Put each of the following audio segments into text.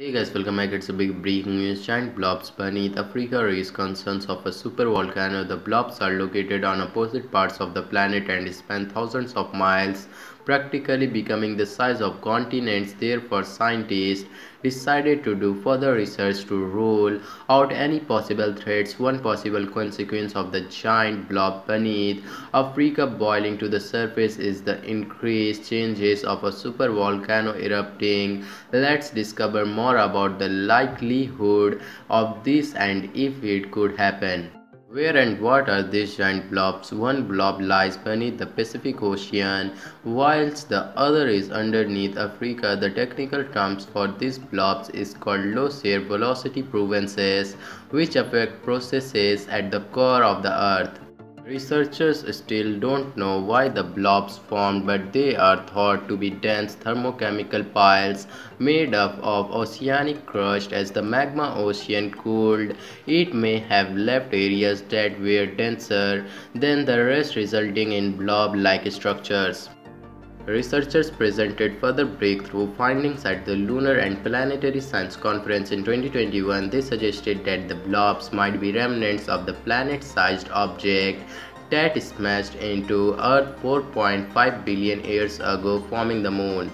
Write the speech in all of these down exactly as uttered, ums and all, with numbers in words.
Hey guys, welcome back. It's a big breaking news. Giant blobs beneath Africa raise concerns of a supervolcano. The blobs are located on opposite parts of the planet and span thousands of miles, practically becoming the size of continents. Therefore, scientists decided to do further research to rule out any possible threats. One possible consequence of the giant blob beneath Africa boiling to the surface is the increased chances of a supervolcano erupting. Let's discover more about the likelihood of this and if it could happen. Where and what are these giant blobs? One blob lies beneath the Pacific Ocean, whilst the other is underneath Africa. The technical terms for these blobs is called low shear velocity provinces, which affect processes at the core of the Earth. Researchers still don't know why the blobs formed, but they are thought to be dense thermochemical piles made up of oceanic crust. As the magma ocean cooled, it may have left areas that were denser than the rest, resulting in blob-like structures. Researchers presented further breakthrough findings at the Lunar and Planetary Science Conference in twenty twenty-one. They suggested that the blobs might be remnants of the planet-sized object that smashed into Earth four point five billion years ago, forming the moon.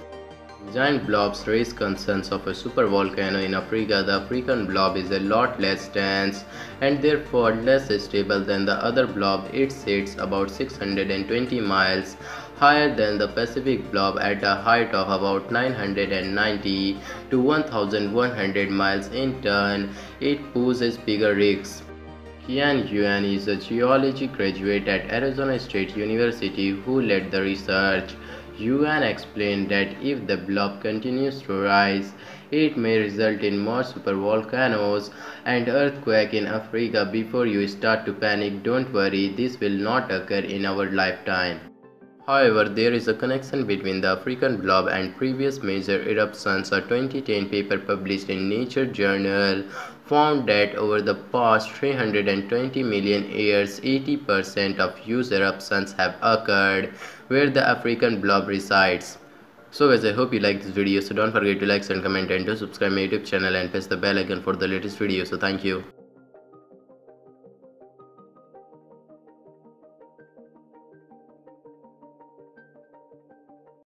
Giant blobs raise concerns of a supervolcano in Africa. The African blob is a lot less dense and therefore less stable than the other blob. It sits about six hundred twenty miles higher than the Pacific blob at a height of about nine hundred ninety to one thousand one hundred miles. In turn, it poses bigger risks. Kian Yuan is a geology graduate at Arizona State University who led the research. Yuan explained that if the blob continues to rise, it may result in more supervolcanoes and earthquakes in Africa. Before you start to panic, don't worry, this will not occur in our lifetime. However, there is a connection between the African blob and previous major eruptions. A twenty ten paper published in Nature Journal found that over the past three hundred twenty million years, eighty percent of huge eruptions have occurred where the African blob resides. So guys, I hope you like this video. So don't forget to like and comment and do subscribe my YouTube channel and press the bell icon for the latest video. So thank you.